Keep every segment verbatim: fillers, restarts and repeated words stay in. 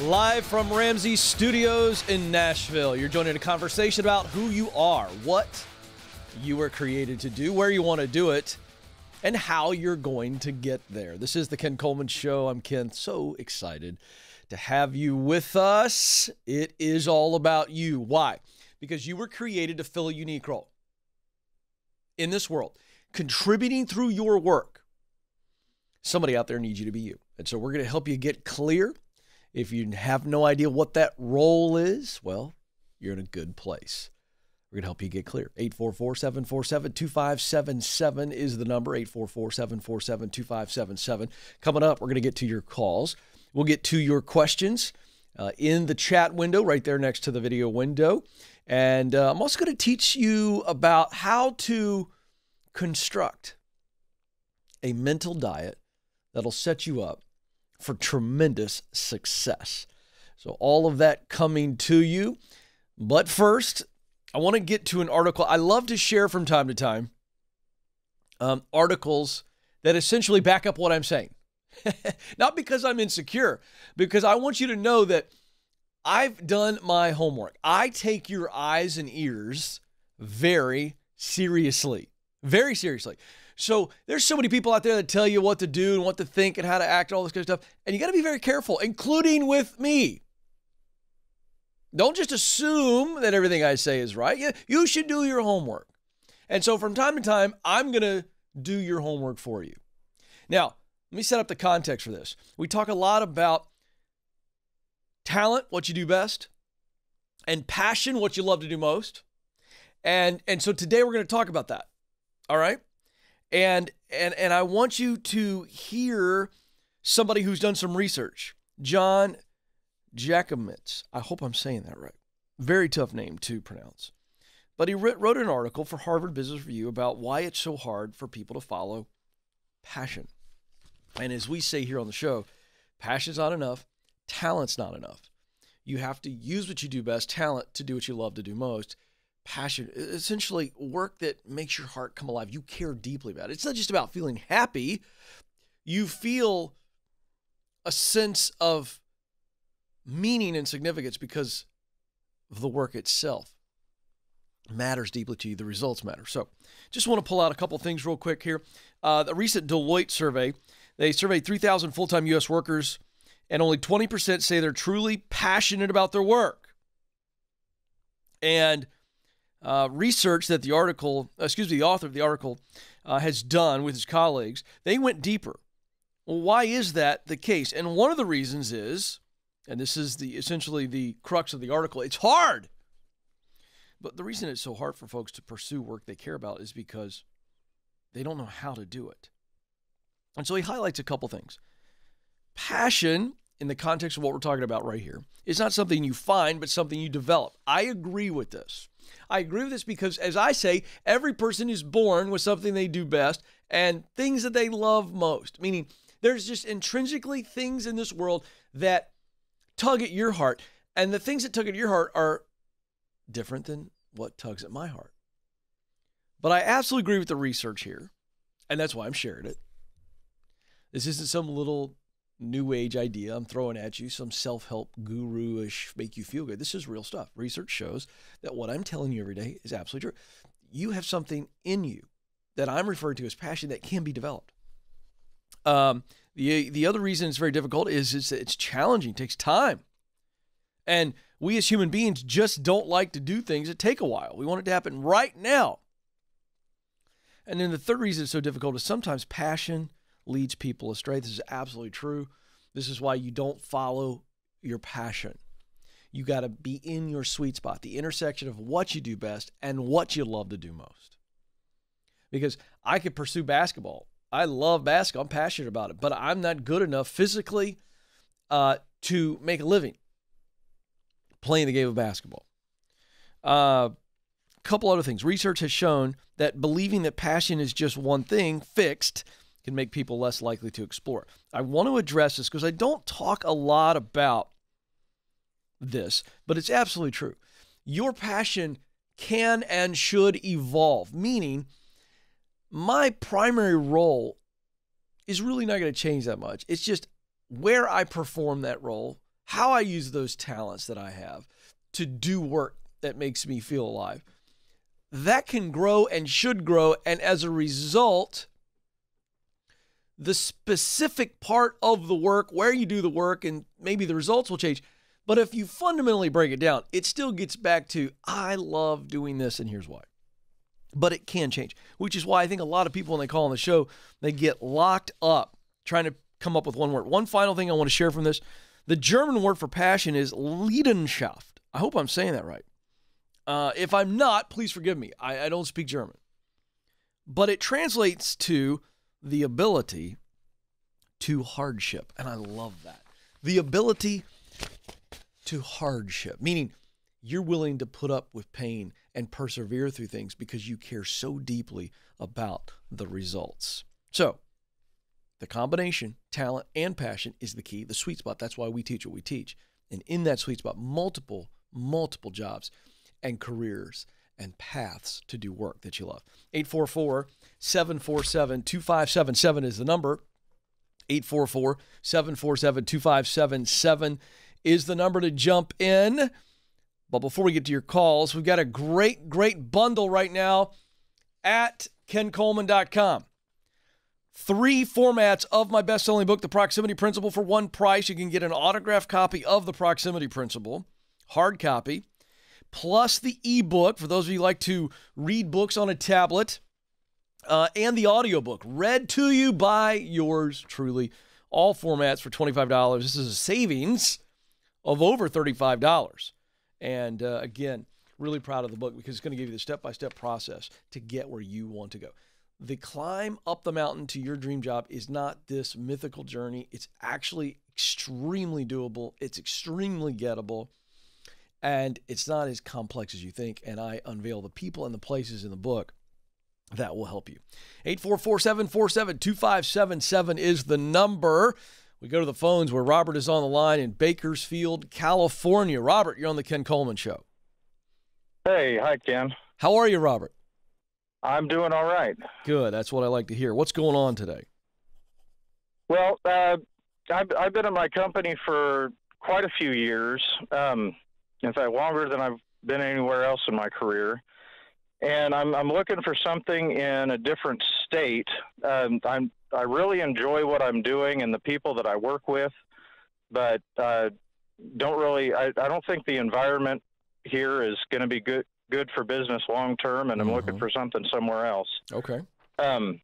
Live from Ramsey Studios in Nashville, you're joining a conversation about who you are, what you were created to do, where you want to do it, and how you're going to get there. This is The Ken Coleman Show. I'm Ken. So excited to have you with us. It is all about you. Why? Because you were created to fill a unique role in this world, contributing through your work. Somebody out there needs you to be you. And so we're going to help you get clear. If you have no idea what that role is, well, you're in a good place. We're going to help you get clear. eight four four, seven four seven, two five seven seven is the number, eight four four, seven four seven, two five seven seven. Coming up, we're going to get to your calls. We'll get to your questions uh, in the chat window right there next to the video window. And uh, I'm also going to teach you about how to construct a mental diet that'll set you up for tremendous success. So all of that coming to you. But first, I want to get to an article. I love to share from time to time um, articles that essentially back up what I'm saying. Not because I'm insecure, because I want you to know that I've done my homework. I take your eyes and ears very seriously, very seriously. So there's so many people out there that tell you what to do and what to think and how to act and all this good stuff. And you got to be very careful, including with me. Don't just assume that everything I say is right. You should do your homework. And so from time to time, I'm going to do your homework for you. Now, let me set up the context for this. We talk a lot about talent, what you do best, and passion, what you love to do most. And, and so today we're going to talk about that. All right? And and and I want you to hear somebody who's done some research. John Jackamitz. I hope I'm saying that right. Very tough name to pronounce. But he wrote an article for Harvard Business Review about why it's so hard for people to follow passion. And as we say here on the show, passion's not enough. Talent's not enough. You have to use what you do best, talent, to do what you love to do most. Passion, essentially work that makes your heart come alive. You care deeply about it. It's not just about feeling happy. You feel a sense of meaning and significance because the work itself matters deeply to you. The results matter. So just want to pull out a couple things real quick here. Uh, the recent Deloitte survey, they surveyed three thousand full-time U S workers, and only twenty percent say they're truly passionate about their work. And Uh, research that the article, excuse me, the author of the article uh, has done with his colleagues, they went deeper. Well, why is that the case? And one of the reasons is, and this is the essentially the crux of the article, it's hard. But the reason it's so hard for folks to pursue work they care about is because they don't know how to do it. And so he highlights a couple things. Passion, in the context of what we're talking about right here, is not something you find, but something you develop. I agree with this. I agree with this because, as I say, every person is born with something they do best and things that they love most. Meaning, there's just intrinsically things in this world that tug at your heart. And the things that tug at your heart are different than what tugs at my heart. But I absolutely agree with the research here. And that's why I'm sharing it. This isn't some little new age idea I'm throwing at you, some self-help guru-ish make you feel good. This is real stuff. Research shows that what I'm telling you every day is absolutely true. You have something in you that I'm referring to as passion that can be developed. Um, the, the other reason it's very difficult is it's, it's challenging, it takes time. And we as human beings just don't like to do things that take a while. We want it to happen right now. And then the third reason it's so difficult is sometimes passion leads people astray. This is absolutely true. This is why you don't follow your passion. You got to be in your sweet spot, the intersection of what you do best and what you love to do most. Because I could pursue basketball. I love basketball. I'm passionate about it, but I'm not good enough physically uh, to make a living playing the game of basketball. Uh, a couple other things. Research has shown that believing that passion is just one thing fixed can make people less likely to explore. I want to address this because I don't talk a lot about this, but it's absolutely true. Your passion can and should evolve, meaning my primary role is really not going to change that much. It's just where I perform that role, how I use those talents that I have to do work that makes me feel alive. That can grow and should grow. And as a result, the specific part of the work, where you do the work, and maybe the results will change. But if you fundamentally break it down, it still gets back to, I love doing this and here's why. But it can change, which is why I think a lot of people, when they call on the show, they get locked up trying to come up with one word. One final thing I want to share from this. The German word for passion is Leidenschaft. I hope I'm saying that right. Uh, if I'm not, please forgive me. I, I don't speak German. But it translates to the ability to hardship. And I love that. The ability to hardship, meaning you're willing to put up with pain and persevere through things because you care so deeply about the results. So the combination, talent and passion, is the key, the sweet spot. That's why we teach what we teach. And in that sweet spot, multiple, multiple jobs and careers and paths to do work that you love. eight four four, seven four seven, two five seven seven is the number. eight four four, seven four seven, two five seven seven is the number to jump in. But before we get to your calls, we've got a great, great bundle right now at ken coleman dot com. Three formats of my best-selling book, The Proximity Principle, for one price. You can get an autographed copy of The Proximity Principle, hard copy, plus the ebook for those of you who like to read books on a tablet, uh, and the audiobook read to you by yours truly. All formats for twenty-five dollars. This is a savings of over thirty-five dollars. And uh, again, really proud of the book because it's going to give you the step-by-step process to get where you want to go. The climb up the mountain to your dream job is not this mythical journey. It's actually extremely doable. It's extremely gettable. And it's not as complex as you think. And I unveil the people and the places in the book that will help you. eight four four, seven four seven, two five seven seven is the number. We go to the phones where Robert is on the line in Bakersfield, California. Robert, you're on the Ken Coleman Show. Hey, hi, Ken. How are you, Robert? I'm doing all right. Good. That's what I like to hear. What's going on today? Well, uh, I've, I've been in my company for quite a few years. Um, in fact, longer than I've been anywhere else in my career. And I'm, I'm looking for something in a different state. Um, I'm I really enjoy what I'm doing and the people that I work with, but uh, don't really. I, I don't think the environment here is going to be good good for business long term, and I'm mm-hmm. looking for something somewhere else. Okay. Um,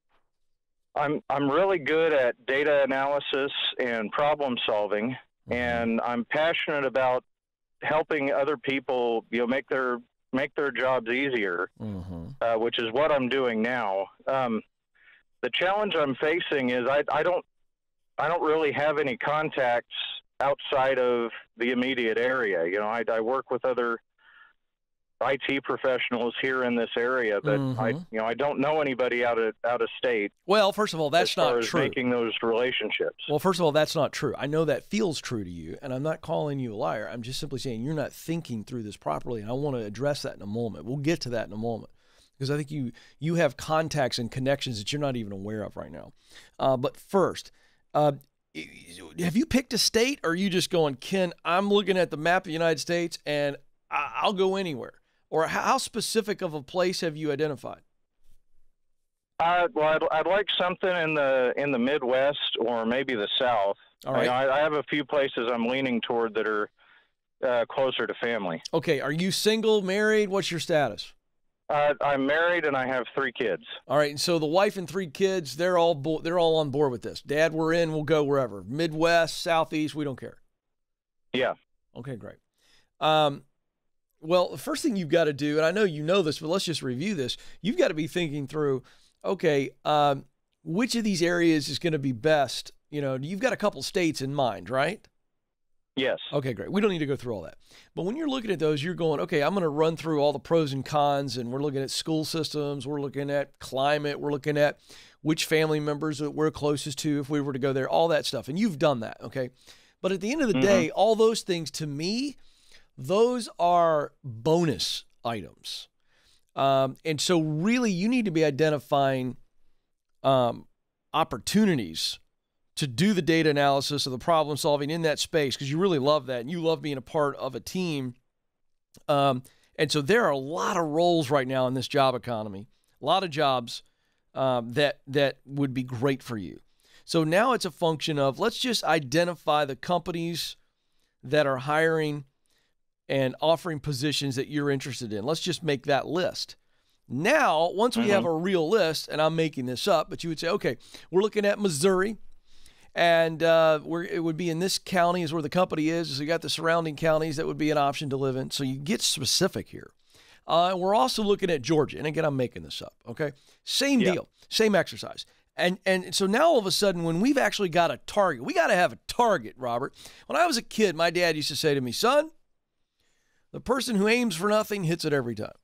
I'm I'm really good at data analysis and problem solving, mm-hmm. and I'm passionate about helping other people, you know, make their make their jobs easier, mm-hmm. uh, which is what I'm doing now. Um, The challenge I'm facing is I, I don't I don't really have any contacts outside of the immediate area. You know, I, I work with other I T professionals here in this area, but mm-hmm. I you know I don't know anybody out of out of state. Well, first of all, that's as far not as true. Making those relationships. Well, first of all, that's not true. I know that feels true to you, and I'm not calling you a liar. I'm just simply saying you're not thinking through this properly, and I want to address that in a moment. We'll get to that in a moment. Because I think you you have contacts and connections that you're not even aware of right now. Uh, but first, uh, have you picked a state, or are you just going, Ken, I'm looking at the map of the United States, and I'll go anywhere? Or how specific of a place have you identified? Uh, well, I'd, I'd like something in the in the Midwest or maybe the South. All right. I, I have a few places I'm leaning toward that are uh, closer to family. Okay. Are you single, married? What's your status? Uh, I'm married and I have three kids. All right, and so the wife and three kids—they're all bo they're all on board with this. Dad, we're in. We'll go wherever. Midwest, Southeast, we don't care. Yeah. Okay, great. Um, well, the first thing you've got to do, and I know you know this, but let's just review this. You've got to be thinking through, okay, um, which of these areas is going to be best? You know, you've got a couple states in mind, right? Yes. Okay, great. We don't need to go through all that. But when you're looking at those, you're going, okay, I'm going to run through all the pros and cons, and we're looking at school systems, we're looking at climate, we're looking at which family members that we're closest to if we were to go there, all that stuff. And you've done that, okay? But at the end of the mm-hmm. day, all those things, to me, those are bonus items. Um, and so really you need to be identifying um, opportunities to do the data analysis of the problem solving in that space, because you really love that and you love being a part of a team. Um, and so there are a lot of roles right now in this job economy, a lot of jobs um, that, that would be great for you. So now it's a function of, let's just identify the companies that are hiring and offering positions that you're interested in. Let's just make that list. Now, once we mm-hmm. have a real list, and I'm making this up, but you would say, okay, we're looking at Missouri, and uh, we're, it would be in this county is where the company is. So you got the surrounding counties that would be an option to live in. So you get specific here. Uh, we're also looking at Georgia. And again, I'm making this up, okay? Same yeah. deal, same exercise. And, and so now all of a sudden, when we've actually got a target, we got to have a target, Robert. When I was a kid, my dad used to say to me, son, the person who aims for nothing hits it every time,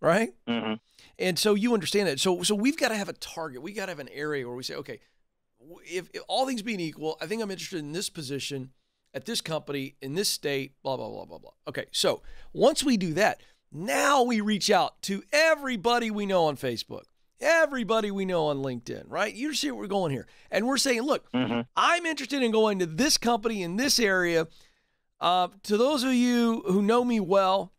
right? Mm-hmm. And so you understand that. So, so we've got to have a target. We got to have an area where we say, okay, if, if all things being equal, I think I'm interested in this position at this company, in this state, blah, blah, blah, blah, blah. Okay, so once we do that, now we reach out to everybody we know on Facebook. Everybody we know on LinkedIn, right? You see where we're going here. And we're saying, look, mm-hmm. I'm interested in going to this company in this area. Uh, to those of you who know me well,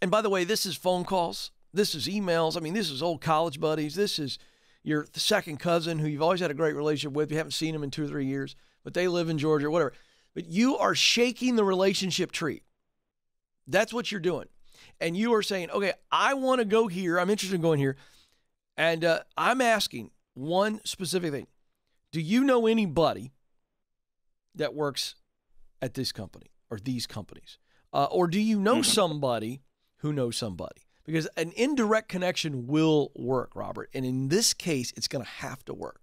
and by the way, this is phone calls. This is emails. I mean, this is old college buddies. This is your second cousin who you've always had a great relationship with. You haven't seen them in two or three years, but they live in Georgia or whatever. But you are shaking the relationship tree. That's what you're doing. And you are saying, okay, I want to go here. I'm interested in going here. And uh, I'm asking one specific thing. Do you know anybody that works at this company or these companies? Uh, or do you know somebody who knows somebody? Because an indirect connection will work, Robert. And in this case, it's going to have to work.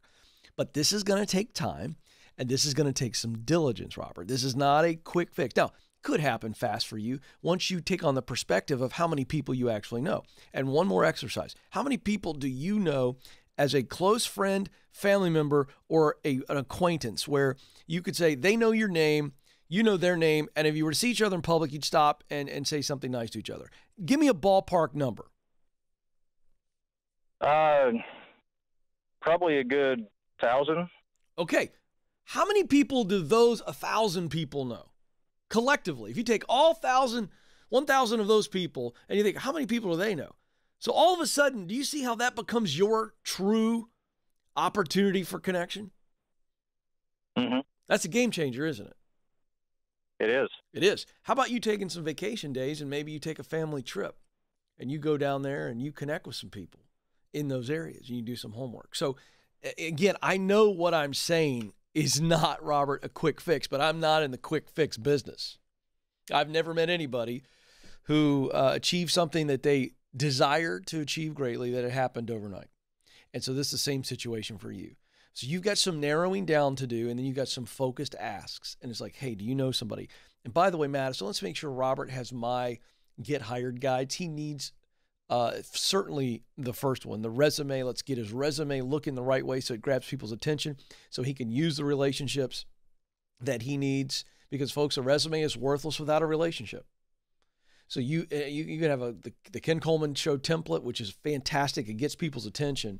But this is going to take time, and this is going to take some diligence, Robert. This is not a quick fix. Now, could happen fast for you once you take on the perspective of how many people you actually know. And one more exercise. How many people do you know as a close friend, family member, or a, an acquaintance where you could say they know your name, you know their name, and if you were to see each other in public, you'd stop and, and say something nice to each other? Give me a ballpark number. Uh, probably a good thousand. Okay. How many people do those a thousand people know? Collectively, if you take all thousand, one thousand of those people, and you think, how many people do they know? So all of a sudden, do you see how that becomes your true opportunity for connection? Mm-hmm. That's a game changer, isn't it? It is. It is. How about you taking some vacation days and maybe you take a family trip and you go down there and you connect with some people in those areas and you do some homework. So again, I know what I'm saying is not, Robert, a quick fix, but I'm not in the quick fix business. I've never met anybody who uh, achieved something that they desired to achieve greatly that it happened overnight. And so this is the same situation for you. So you've got some narrowing down to do, and then you've got some focused asks. And it's like, hey, do you know somebody? And by the way, Matt, so let's make sure Robert has my Get Hired guides. He needs uh, certainly the first one, the resume. Let's get his resume looking the right way so it grabs people's attention so he can use the relationships that he needs. Because, folks, a resume is worthless without a relationship. So you you, you can have a, the, the Ken Coleman Show template, which is fantastic. It gets people's attention.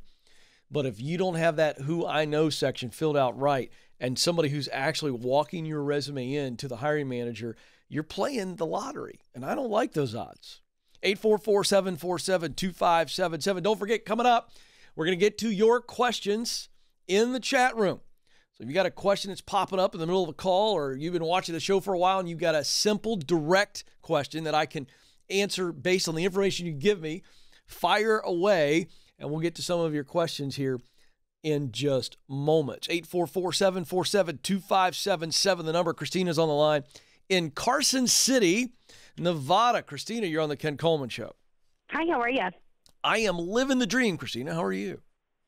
But if you don't have that who I know section filled out right and somebody who's actually walking your resume in to the hiring manager, you're playing the lottery. And I don't like those odds. eight four four, seven four seven, two five seven seven. Don't forget, coming up, we're going to get to your questions in the chat room. So if you got a question that's popping up in the middle of a call or you've been watching the show for a while and you've got a simple, direct question that I can answer based on the information you give me, fire away. And we'll get to some of your questions here in just moments. eight four four, seven four seven, two five seven seven, the number. Christina's on the line in Carson City, Nevada. Christina, you're on the Ken Coleman Show. Hi, how are you? I am living the dream, Christina. How are you?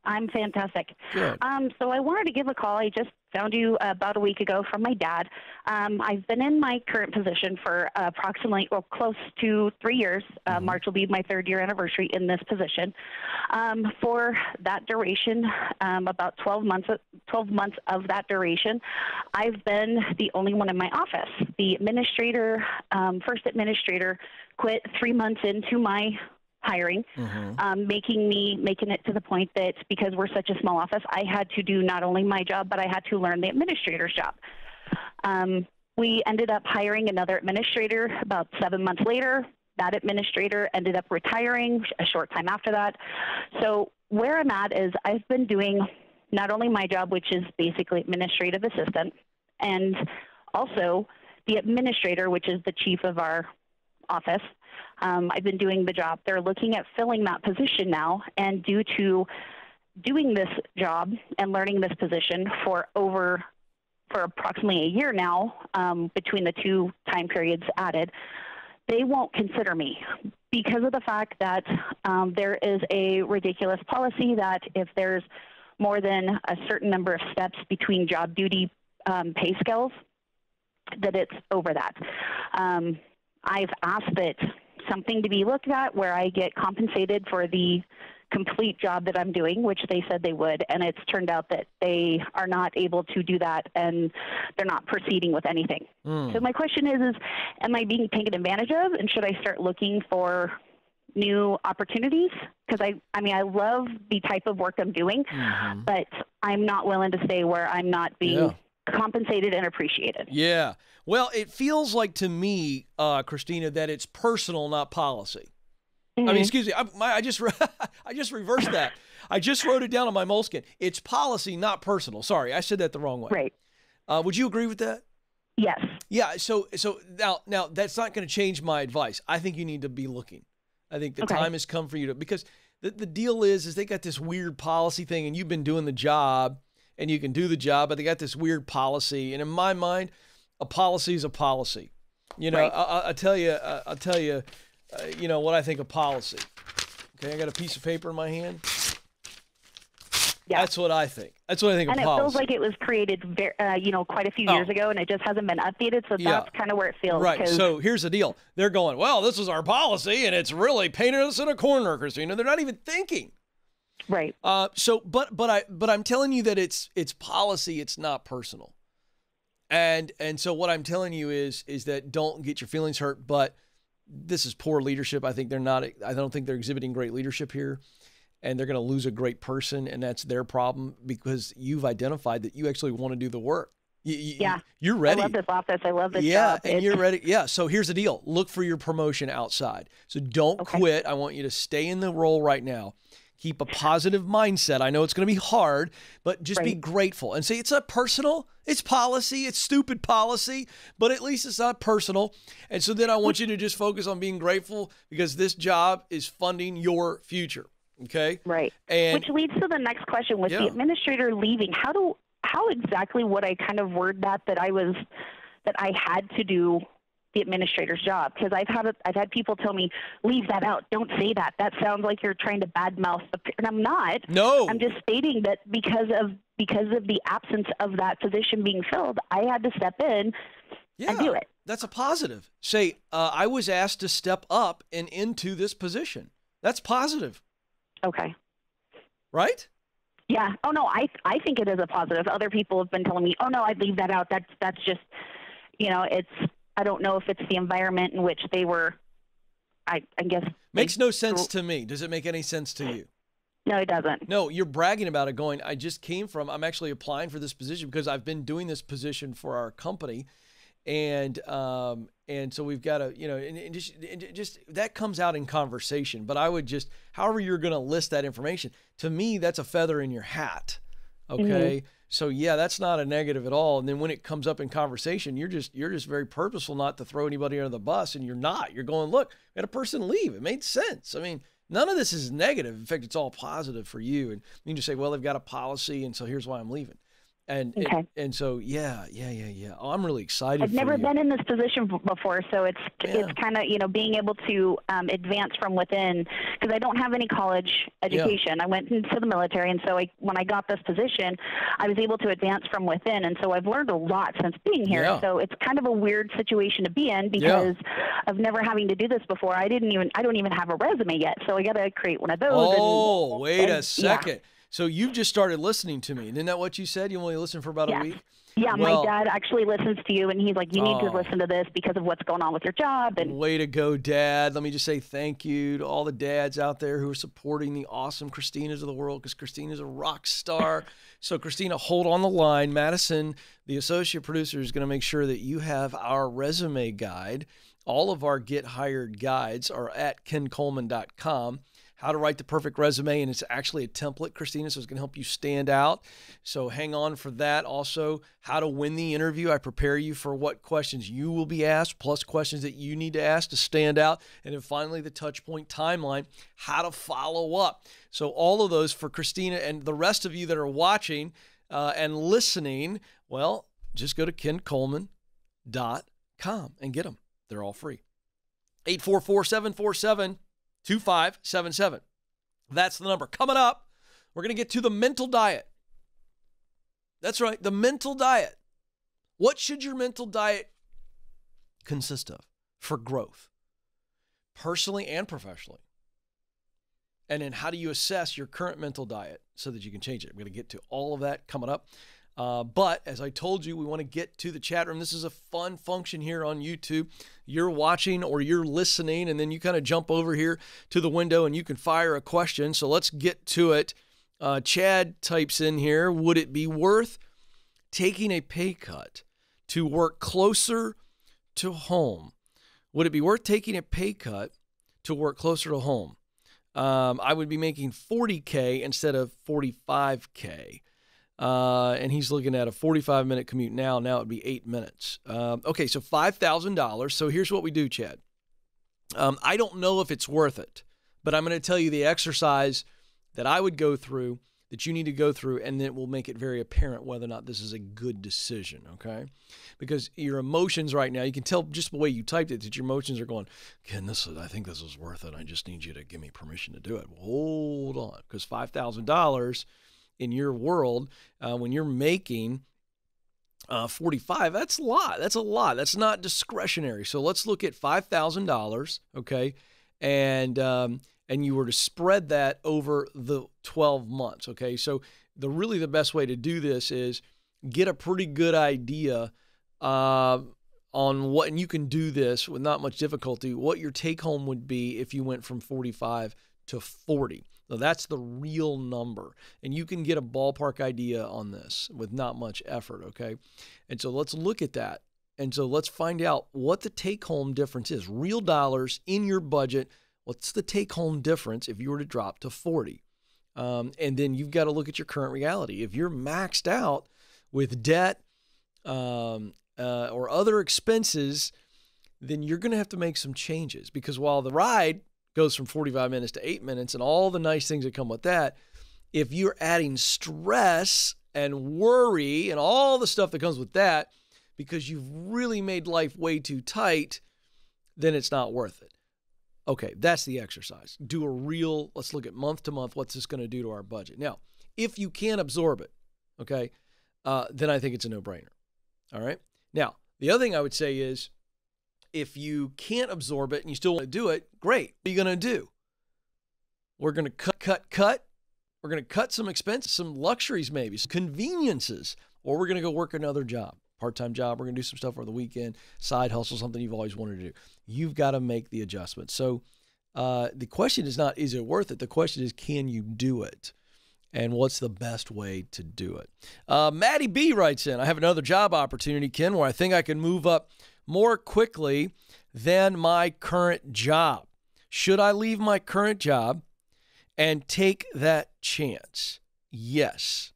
I'm fantastic. Good. Um, so I wanted to give a call. I just found you about a week ago from my dad. Um, I've been in my current position for uh, approximately, well, close to three years. Uh, mm-hmm. March will be my third year anniversary in this position. Um, for that duration, um, about twelve months, twelve months of that duration, I've been the only one in my office. The administrator, um, first administrator, quit three months into my hiring, mm-hmm. um, making me, making it to the point that because we're such a small office, I had to do not only my job, but I had to learn the administrator's job. Um, we ended up hiring another administrator about seven months later. That administrator ended up retiring a short time after that. So where I'm at is I've been doing not only my job, which is basically administrative assistant, and also the administrator, which is the chief of our office. Um, I've been doing the job. They're looking at filling that position now, and due to doing this job and learning this position for over, for approximately a year now, um, between the two time periods added, they won't consider me because of the fact that um, there is a ridiculous policy that if there's more than a certain number of steps between job duty um, pay scales, that it's over that. Um, I've asked that something to be looked at where I get compensated for the complete job that I'm doing, which they said they would, and it's turned out that they are not able to do that, and they're not proceeding with anything. Mm. So my question is, is, am I being taken advantage of, and should I start looking for new opportunities? Because I, I mean, I love the type of work I'm doing, mm-hmm. but I'm not willing to stay where I'm not being yeah. compensated and appreciated. Yeah. Well, it feels like to me, uh, Christina, that it's personal, not policy. Mm-hmm. I mean, excuse me, I, my, I, just, I just reversed that. I just wrote it down on my moleskin. It's policy, not personal. Sorry, I said that the wrong way. Right. Uh, would you agree with that? Yes. Yeah, so, so now, now that's not going to change my advice. I think you need to be looking. I think the okay. time has come for you to, because the, the deal is, is they got this weird policy thing, and you've been doing the job, and you can do the job, but they got this weird policy. And in my mind, a policy is a policy. You know, right. I, I tell you, I, I'll tell you, uh, you know, what I think of policy. Okay, I got a piece of paper in my hand. Yeah. That's what I think. That's what I think and of policy. And it feels like it was created, uh, you know, quite a few oh. years ago, and it just hasn't been updated, so yeah. that's kind of where it feels. Right, so here's the deal. They're going, well, this is our policy, and it's really painted us in a corner, Christina. They're not even thinking. Right. Uh, so, but but I but I'm telling you that it's it's policy. It's not personal. And and so what I'm telling you is is that don't get your feelings hurt. But this is poor leadership. I think they're not. I don't think they're exhibiting great leadership here, and they're going to lose a great person, and that's their problem because you've identified that you actually want to do the work. You, you, yeah. You're ready. I love this office. I love this yeah, job. Yeah, and it's... you're ready. Yeah. So here's the deal. Look for your promotion outside. So don't okay. quit. I want you to stay in the role right now. Keep a positive mindset. I know it's going to be hard, but just right. be grateful and say it's not personal. It's policy. It's stupid policy, but at least it's not personal. And so then I want you to just focus on being grateful because this job is funding your future. Okay. Right. And which leads to the next question with yeah. the administrator leaving. How do, how exactly would I kind of word that, that I was, that I had to do the administrator's job? Because I've had a, I've had people tell me, leave that out. Don't say that. That sounds like you're trying to badmouth the, and I'm not. No. I'm just stating that because of because of the absence of that position being filled, I had to step in yeah, and do it. That's a positive. Say, uh, I was asked to step up and into this position. That's positive. Okay. Right? Yeah. Oh no, I I think it is a positive. Other people have been telling me, oh no, I'd leave that out. That's that's just, you know, it's. I don't know if it's the environment in which they were, I, I guess. Makes no sense to me. Does it make any sense to you? No, it doesn't. No, you're bragging about it going, I just came from, I'm actually applying for this position because I've been doing this position for our company. And, um, and so we've got to, you know, and, and just, and just that comes out in conversation, but I would just, however you're going to list that information, to me, that's a feather in your hat. Okay. Mm-hmm. So yeah, that's not a negative at all. And then when it comes up in conversation, you're just, you're just very purposeful not to throw anybody under the bus, and you're not, you're going, look, we had a person leave. It made sense. I mean, none of this is negative. In fact, it's all positive for you. And you can just say, well, they've got a policy. And so here's why I'm leaving. And, okay. and, and so, yeah, yeah, yeah, yeah. Oh, I'm really excited. I've never for you. been in this position before. So it's, yeah. it's kind of, you know, being able to um, advance from within, because I don't have any college education. Yeah. I went into the military. And so I, when I got this position, I was able to advance from within. And so I've learned a lot since being here. Yeah. So it's kind of a weird situation to be in because yeah. of never having to do this before. I didn't even, I don't even have a resume yet. So I got to create one of those. Oh, and, wait and, a second. Yeah. So you've just started listening to me. Isn't that what you said? You only listened for about yeah. a week? Yeah, well, my dad actually listens to you, and he's like, you need oh, to listen to this because of what's going on with your job. And way to go, Dad. Let me just say thank you to all the dads out there who are supporting the awesome Christinas of the world, because Christina's a rock star. So, Christina, hold on the line. Madison, the associate producer, is going to make sure that you have our resume guide. All of our Get Hired guides are at ken coleman dot com. How to write the perfect resume, and it's actually a template, Christina, so it's going to help you stand out. So hang on for that. Also, how to win the interview. I prepare you for what questions you will be asked, plus questions that you need to ask to stand out. And then finally, the touch point timeline, how to follow up. So all of those for Christina and the rest of you that are watching uh, and listening, well, just go to ken coleman dot com and get them. They're all free. eight four four, seven four seven, two five seven seven. That's the number. Coming up, we're going to get to the mental diet. That's right, the mental diet. What should your mental diet consist of for growth, personally and professionally? And then how do you assess your current mental diet so that you can change it? I'm going to get to all of that coming up. Uh, but as I told you, we want to get to the chat room. This is a fun function here on YouTube. You're watching or you're listening, and then you kind of jump over here to the window and you can fire a question. So let's get to it. Uh, Chad types in here, would it be worth taking a pay cut to work closer to home? Would it be worth taking a pay cut to work closer to home? Um, I would be making forty K instead of forty-five K. Uh, and he's looking at a forty-five minute commute now. Now it'd be eight minutes. Um, okay, so five thousand dollars. So here's what we do, Chad. Um, I don't know if it's worth it, but I'm going to tell you the exercise that I would go through, that you need to go through, and it will make it very apparent whether or not this is a good decision, okay? Because your emotions right now, you can tell just the way you typed it that your emotions are going, Ken, this is, I think this is worth it. I just need you to give me permission to do it. Well, hold on, because five thousand dollars... in your world, uh, when you're making uh, forty-five, that's a lot. That's a lot. That's not discretionary. So let's look at five thousand dollars, okay? And um, and you were to spread that over the twelve months, okay? So the really the best way to do this is get a pretty good idea uh, on what, and you can do this with not much difficulty, what your take-home would be if you went from forty-five to forty. So that's the real number. And you can get a ballpark idea on this with not much effort, okay? And so let's look at that. And so let's find out what the take-home difference is. Real dollars in your budget, what's the take-home difference if you were to drop to forty? Um, and then you've got to look at your current reality. If you're maxed out with debt um, uh, or other expenses, then you're going to have to make some changes, because while the ride goes from forty-five minutes to eight minutes and all the nice things that come with that, if you're adding stress and worry and all the stuff that comes with that because you've really made life way too tight, then it's not worth it. Okay, that's the exercise. Do a real, let's look at month to month, what's this going to do to our budget? Now, if you can absorb it, okay, uh, then I think it's a no-brainer, all right? Now, the other thing I would say is, if you can't absorb it and you still want to do it, great. What are you going to do? We're going to cut, cut, cut. We're going to cut some expenses, some luxuries maybe, some conveniences, or we're going to go work another job, part-time job. We're going to do some stuff over the weekend, side hustle, something you've always wanted to do. You've got to make the adjustment. So uh, the question is not, is it worth it? The question is, can you do it? And what's the best way to do it? Uh, Maddie B writes in, I have another job opportunity, Ken, where I think I can move up more quickly than my current job. Should I leave my current job and take that chance? Yes.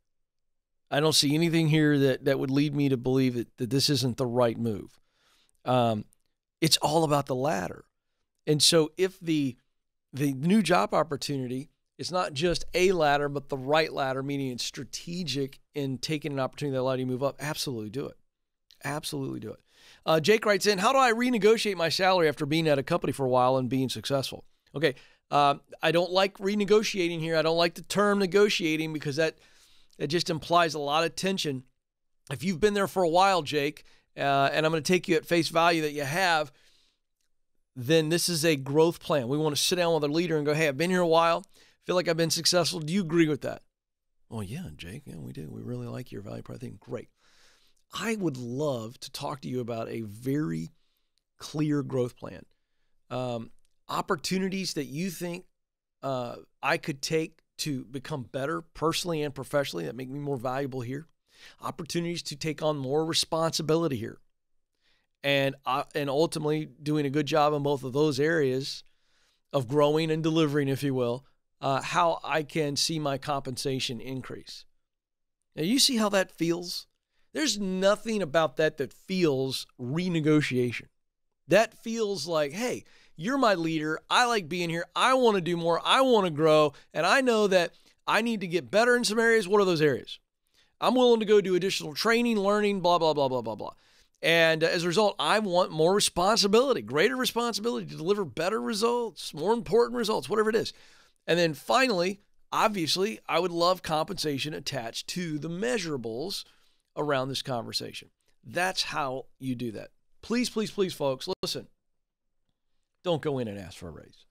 I don't see anything here that, that would lead me to believe that, that this isn't the right move. Um, it's all about the latter. And so if the, the new job opportunity is not just a ladder, but the right ladder, meaning it's strategic in taking an opportunity that allows you to move up, absolutely do it. Absolutely do it. Uh, Jake writes in, how do I renegotiate my salary after being at a company for a while and being successful? Okay, uh, I don't like renegotiating here. I don't like the term negotiating because that it just implies a lot of tension. If you've been there for a while, Jake, uh, and I'm going to take you at face value that you have, then this is a growth plan. We want to sit down with our leader and go, hey, I've been here a while. I feel like I've been successful. Do you agree with that? Oh, yeah, Jake, yeah, we do. We really like your value proposition. Great. I would love to talk to you about a very clear growth plan. Um, opportunities that you think uh, I could take to become better personally and professionally that make me more valuable here. Opportunities to take on more responsibility here. And, uh, and ultimately doing a good job in both of those areas of growing and delivering, if you will, uh, how I can see my compensation increase. Now, you see how that feels? There's nothing about that that feels renegotiation. That feels like, hey, you're my leader. I like being here. I want to do more. I want to grow. And I know that I need to get better in some areas. What are those areas? I'm willing to go do additional training, learning, blah, blah, blah, blah, blah, blah. And as a result, I want more responsibility, greater responsibility to deliver better results, more important results, whatever it is. And then finally, obviously, I would love compensation attached to the measurables around this conversation. That's how you do that. Please, please, please, folks, listen. Don't go in and ask for a raise.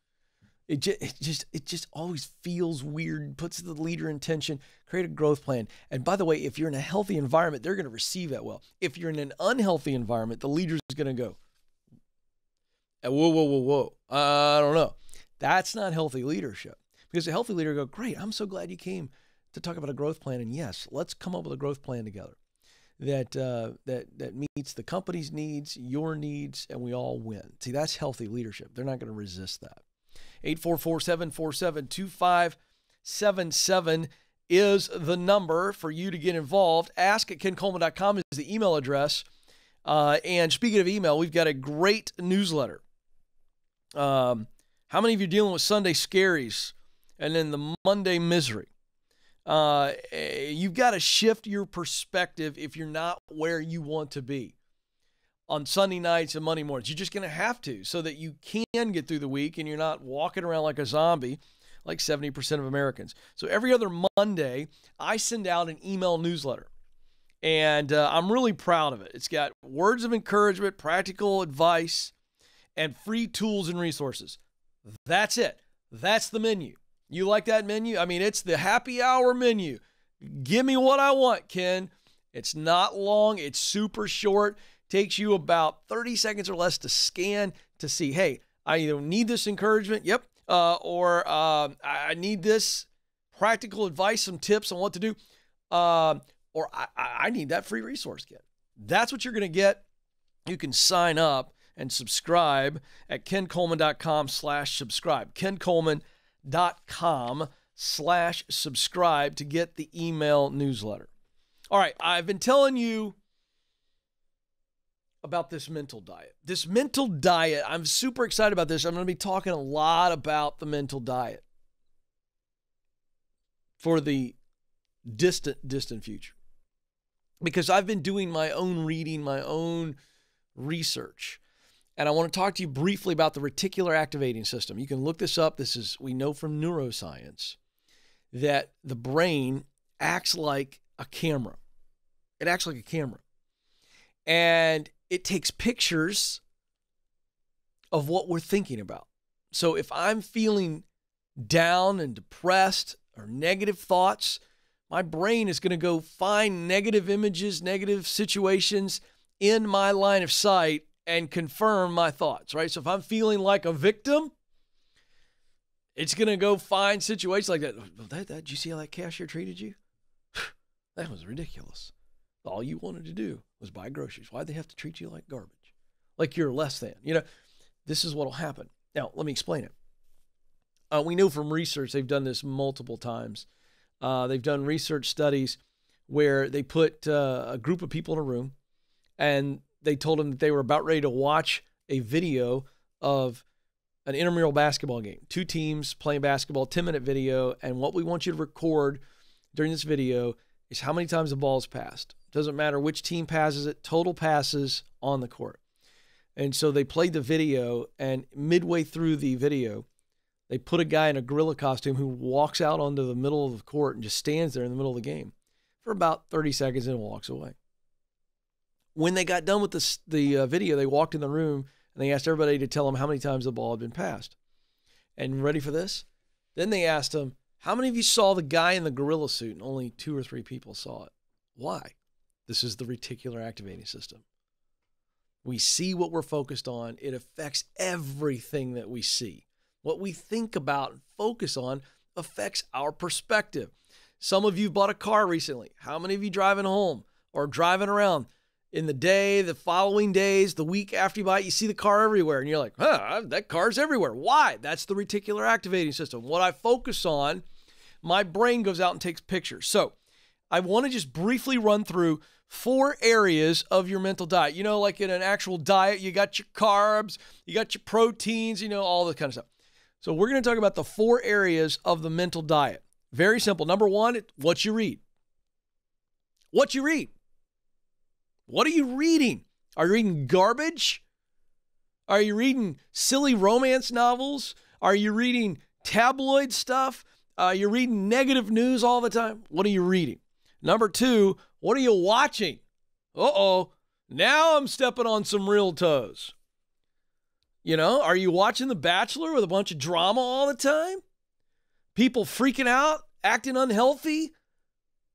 It just, it just, it just always feels weird, puts the leader in tension. Create a growth plan. And by the way, if you're in a healthy environment, they're going to receive that well. If you're in an unhealthy environment, the leader is going to go, whoa, whoa, whoa, whoa. I don't know. That's not healthy leadership. Because a healthy leader will go, great, I'm so glad you came to talk about a growth plan. And yes, let's come up with a growth plan together that, uh, that, that meets the company's needs, your needs, and we all win. See, that's healthy leadership. They're not going to resist that. eight four four, seven four seven, two five seven seven is the number for you to get involved. ask at ken coleman dot com is the email address. Uh, and speaking of email, we've got a great newsletter. Um, how many of you are dealing with Sunday scaries and then the Monday misery? Uh, you've got to shift your perspective if you're not where you want to be on Sunday nights and Monday mornings. You're just going to have to, so that you can get through the week and you're not walking around like a zombie, like seventy percent of Americans. So every other Monday, I send out an email newsletter, and uh, I'm really proud of it. It's got words of encouragement, practical advice, and free tools and resources. That's it. That's the menu. You like that menu? I mean, it's the happy hour menu. Give me what I want, Ken. It's not long. It's super short. Takes you about thirty seconds or less to scan to see, hey, I either need this encouragement, yep, uh, or uh, I need this practical advice, some tips on what to do, uh, or I, I need that free resource kit. That's what you're going to get. You can sign up and subscribe at ken coleman dot com slash subscribe, ken coleman dot com slash subscribe to get the email newsletter. All right, I've been telling you about this mental diet. This mental diet, I'm super excited about this. I'm going to be talking a lot about the mental diet for the distant, distant future, because I've been doing my own reading, my own research, and I want to talk to you briefly about the reticular activating system. You can look this up. This is, we know from neuroscience that the brain acts like a camera. It acts like a camera. And it takes pictures of what we're thinking about. So if I'm feeling down and depressed or negative thoughts, my brain is going to go find negative images, negative situations in my line of sight and confirm my thoughts, right? So if I'm feeling like a victim, it's going to go find situations like that. Oh, that, that. Did you see how that cashier treated you? That was ridiculous. All you wanted to do was buy groceries. Why'd they have to treat you like garbage? Like you're less than. You know, this is what will happen. Now, let me explain it. Uh, we know from research, they've done this multiple times. Uh, they've done research studies where they put uh, a group of people in a room and they told them that they were about ready to watch a video of an intramural basketball game. Two teams playing basketball, ten minute video. And what we want you to record during this video is how many times the ball's passed. Doesn't matter which team passes it, total passes on the court. And so they played the video, and midway through the video, they put a guy in a gorilla costume who walks out onto the middle of the court and just stands there in the middle of the game for about thirty seconds and walks away. When they got done with the, the uh, video, they walked in the room and they asked everybody to tell them how many times the ball had been passed. And ready for this? Then they asked them, How many of you saw the guy in the gorilla suit and only two or three people saw it? Why? This is the reticular activating system. We see what we're focused on. It affects everything that we see. What we think about and focus on affects our perspective. Some of you bought a car recently. How many of you driving home or driving around in the day, the following days, the week after you buy it, you see the car everywhere and you're like, huh, that car's everywhere. Why? That's the reticular activating system. What I focus on, my brain goes out and takes pictures. So I want to just briefly run through four areas of your mental diet. You know, like in an actual diet, you got your carbs, you got your proteins, you know, all that kind of stuff. So we're going to talk about the four areas of the mental diet. Very simple. Number one, what you read. What you read. What are you reading? Are you reading garbage? Are you reading silly romance novels? Are you reading tabloid stuff? Uh, you're reading negative news all the time? What are you reading? Number two, what are you watching? Uh-oh, now I'm stepping on some real toes. You know, are you watching The Bachelor with a bunch of drama all the time? People freaking out, acting unhealthy?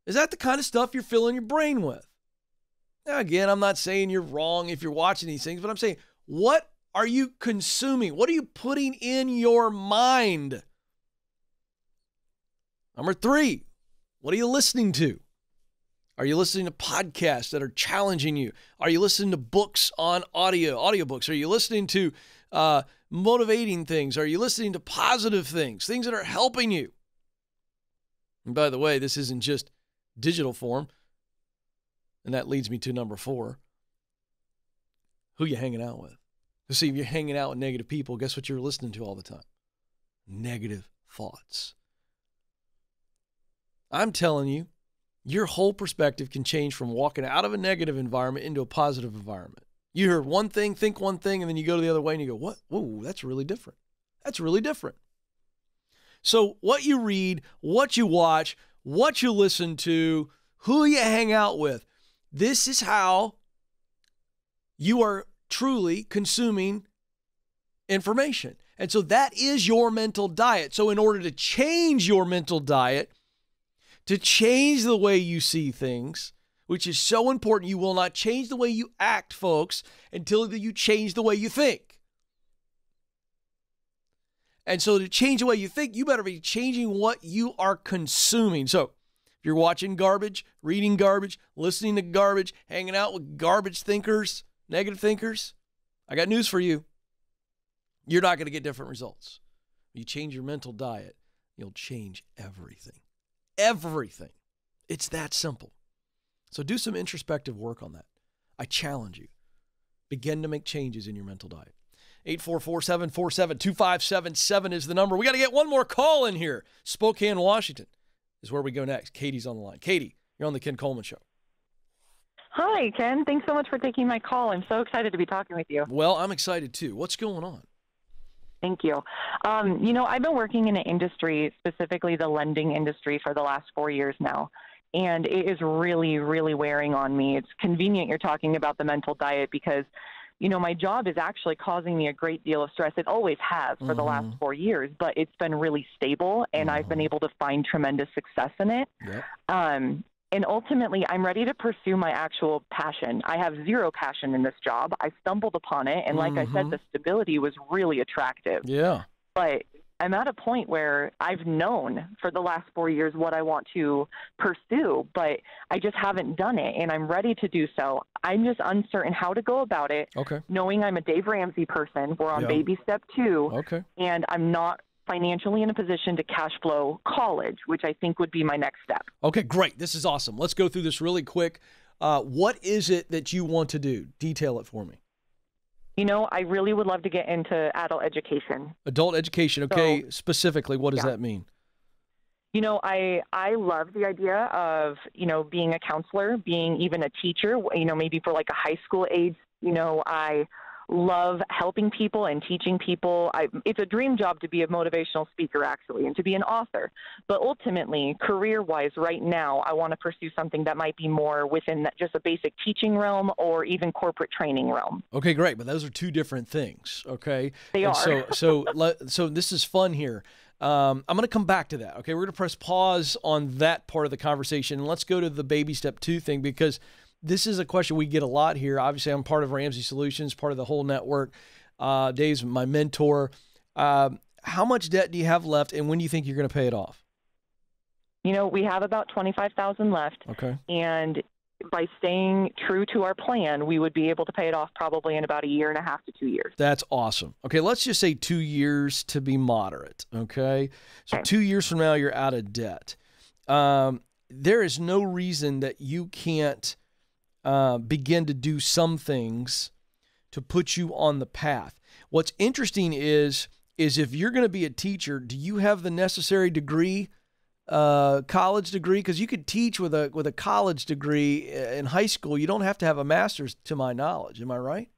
Is that the kind of stuff you're filling your brain with? Now, again, I'm not saying you're wrong if you're watching these things, but I'm saying, what are you consuming? What are you putting in your mind? Number three, what are you listening to? Are you listening to podcasts that are challenging you? Are you listening to books on audio, audiobooks? Are you listening to uh, motivating things? Are you listening to positive things, things that are helping you? And by the way, this isn't just digital form. And that leads me to number four. Who you hanging out with? See, if you're hanging out with negative people, guess what you're listening to all the time? Negative thoughts. I'm telling you, your whole perspective can change from walking out of a negative environment into a positive environment. You hear one thing, think one thing, and then you go to the other way and you go, what? Whoa, that's really different. That's really different. So what you read, what you watch, what you listen to, who you hang out with, this is how you are truly consuming information. And so that is your mental diet. So in order to change your mental diet, to change the way you see things, which is so important, you will not change the way you act, folks, until you change the way you think. And so to change the way you think, you better be changing what you are consuming. So if you're watching garbage, reading garbage, listening to garbage, hanging out with garbage thinkers, negative thinkers, I got news for you. You're not going to get different results. You change your mental diet, you'll change everything. Everything. It's that simple. So do some introspective work on that. I challenge you. Begin to make changes in your mental diet. eight four four, seven four seven, two five seven seven is the number. We got to get one more call in here. Spokane, Washington is where we go next. Katie's on the line. Katie, you're on the Ken Coleman Show. Hi, Ken. Thanks so much for taking my call. I'm so excited to be talking with you. Well, I'm excited too. What's going on? Thank you. Um, you know, I've been working in an industry, specifically the lending industry, for the last four years now. And it is really, really wearing on me. It's convenient you're talking about the mental diet because, you know, my job is actually causing me a great deal of stress. It always has for mm-hmm. the last four years, but it's been really stable and mm-hmm. I've been able to find tremendous success in it. Yep. Um, and ultimately, I'm ready to pursue my actual passion. I have zero passion in this job. I stumbled upon it. And like mm-hmm. I said, the stability was really attractive. Yeah. But I'm at a point where I've known for the last four years what I want to pursue, but I just haven't done it, and I'm ready to do so. I'm just uncertain how to go about it, okay. knowing I'm a Dave Ramsey person. We're on yeah. baby step two, okay. and I'm not financially in a position to cash flow college, which I think would be my next step. Okay, great. This is awesome. Let's go through this really quick. Uh, what is it that you want to do? Detail it for me. You know, I really would love to get into adult education. Adult education, okay. So, specifically, what does yeah. that mean? You know, I I love the idea of, you know, being a counselor, being even a teacher, you know, maybe for like a high school age. You know, I love helping people and teaching people. I, it's a dream job to be a motivational speaker, actually, and to be an author. But ultimately, career-wise, right now, I want to pursue something that might be more within that, just a basic teaching realm or even corporate training realm. Okay, great. But those are two different things, okay? They and are. So, so, so this is fun here. Um, I'm going to come back to that. Okay, we're going to press pause on that part of the conversation. And let's go to the baby step two thing, because this is a question we get a lot here. Obviously, I'm part of Ramsey Solutions, part of the whole network. Uh, Dave's my mentor. Uh, how much debt do you have left, and when do you think you're going to pay it off? You know, we have about twenty-five thousand dollars left. Okay. And by staying true to our plan, we would be able to pay it off probably in about a year and a half to two years. That's awesome. Okay, let's just say two years to be moderate, okay? So okay. two years from now, you're out of debt. Um, there is no reason that you can't uh, begin to do some things to put you on the path. What's interesting is, is if you're going to be a teacher, do you have the necessary degree? Uh, college degree, because you could teach with a with a college degree in high school. You don't have to have a master's, to my knowledge. Am I right?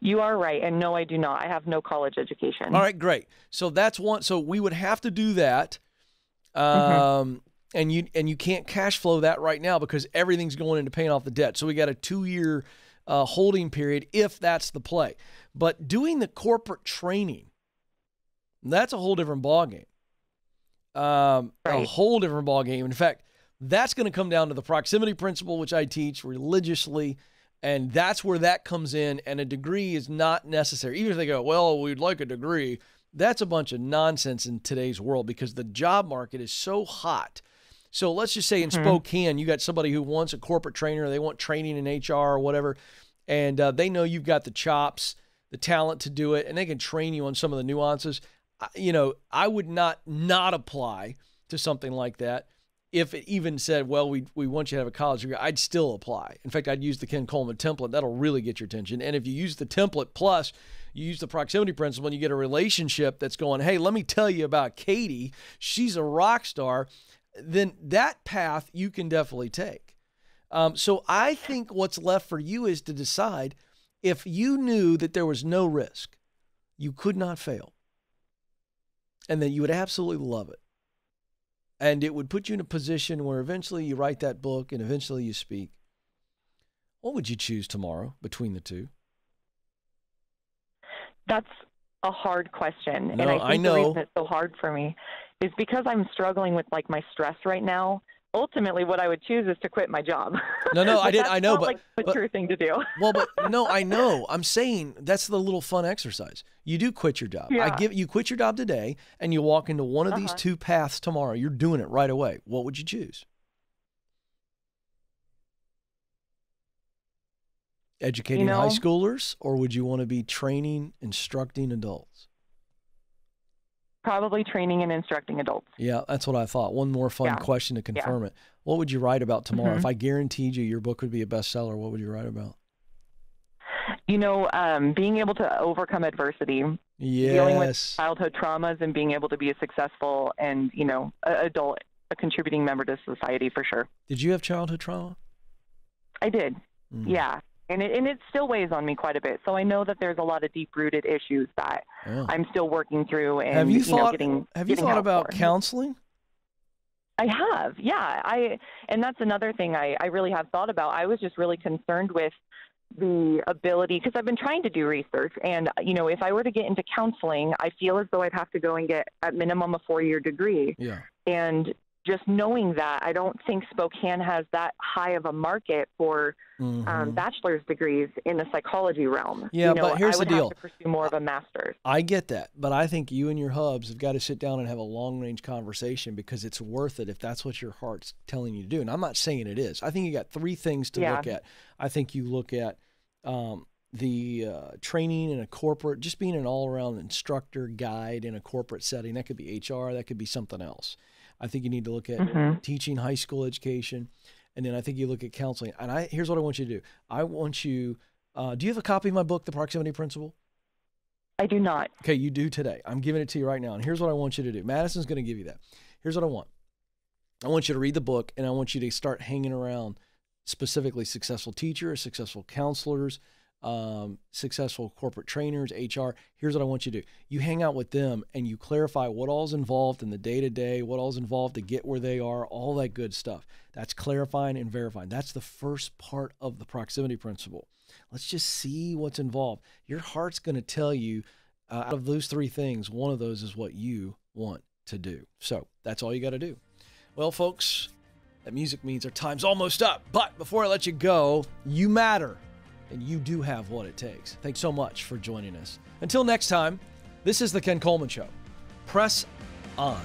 You are right, and no, I do not. I have no college education. All right, great. So that's one. So we would have to do that, um, mm-hmm. and you and you can't cash flow that right now because everything's going into paying off the debt. So we got a two year uh, holding period if that's the play. But doing the corporate training, that's a whole different ballgame. Um, right. A whole different ball game. In fact, that's going to come down to the proximity principle, which I teach religiously, and that's where that comes in. And a degree is not necessary. Even if they go, well, we'd like a degree, that's a bunch of nonsense in today's world because the job market is so hot. So let's just say in mm-hmm. Spokane, you got somebody who wants a corporate trainer, they want training in H R or whatever, and uh, they know you've got the chops, the talent to do it, and they can train you on some of the nuances. You know, I would not not apply to something like that if it even said, well, we we want you to have a college degree. I'd still apply. In fact, I'd use the Ken Coleman template. That'll really get your attention. And if you use the template plus you use the proximity principle and you get a relationship that's going, hey, let me tell you about Katie. She's a rock star. Then that path you can definitely take. Um, so I think what's left for you is to decide if you knew that there was no risk, you could not fail, and then you would absolutely love it. And it would put you in a position where eventually you write that book and eventually you speak. What would you choose tomorrow between the two? That's a hard question. No, and I, think I know. The reason it's so hard for me is because I'm struggling with like my stress right now. Ultimately, what I would choose is to quit my job. No, no, I did. I know, but like the but, true thing to do. Well, but no, I know. I'm saying that's the little fun exercise. You do quit your job. Yeah. I give you quit your job today, and you walk into one of uh-huh. these two paths tomorrow. You're doing it right away. What would you choose? Educating you know, high schoolers, or would you want to be training, instructing adults? Probably training and instructing adults. Yeah, that's what I thought. One more fun yeah. question to confirm yeah. it. What would you write about tomorrow? Mm-hmm. If I guaranteed you your book would be a bestseller, what would you write about? You know, um, being able to overcome adversity, yes. dealing with childhood traumas and being able to be a successful and, you know, a adult, a contributing member to society for sure. Did you have childhood trauma? I did, mm. yeah. And it, and it still weighs on me quite a bit. So I know that there's a lot of deep-rooted issues that yeah. I'm still working through. And have you, you thought, know, getting, have you getting thought about for. counseling? I have, yeah. I And that's another thing I, I really have thought about. I was just really concerned with the ability, because I've been trying to do research. And, you know, if I were to get into counseling, I feel as though I'd have to go and get at minimum a four-year degree. Yeah. And just knowing that, I don't think Spokane has that high of a market for mm-hmm. um, bachelor's degrees in the psychology realm. Yeah, you know, but here's the deal. I would have to pursue more of a master's. I get that, but I think you and your hubs have got to sit down and have a long-range conversation because it's worth it if that's what your heart's telling you to do. And I'm not saying it is. I think you got three things to yeah. look at. I think you look at um, the uh, training in a corporate, just being an all-around instructor, guide in a corporate setting. That could be H R. That could be something else. I think you need to look at mm-hmm. teaching high school education, and then I think you look at counseling. And I here's what I want you to do. I want you uh, – do you have a copy of my book, The Proximity Principle? I do not. Okay, you do today. I'm giving it to you right now, and here's what I want you to do. Madison's going to give you that. Here's what I want. I want you to read the book, and I want you to start hanging around specifically successful teachers, successful counselors, um, successful corporate trainers, H R. Here's what I want you to do. You hang out with them and you clarify what all's involved in the day-to-day, what all's involved to get where they are, all that good stuff. That's clarifying and verifying. That's the first part of the proximity principle. Let's just see what's involved. Your heart's going to tell you, uh, out of those three things, one of those is what you want to do. So that's all you got to do. Well, folks, that music means our time's almost up. But before I let you go, you matter, and you do have what it takes. Thanks so much for joining us. Until next time, this is The Ken Coleman Show. Press on.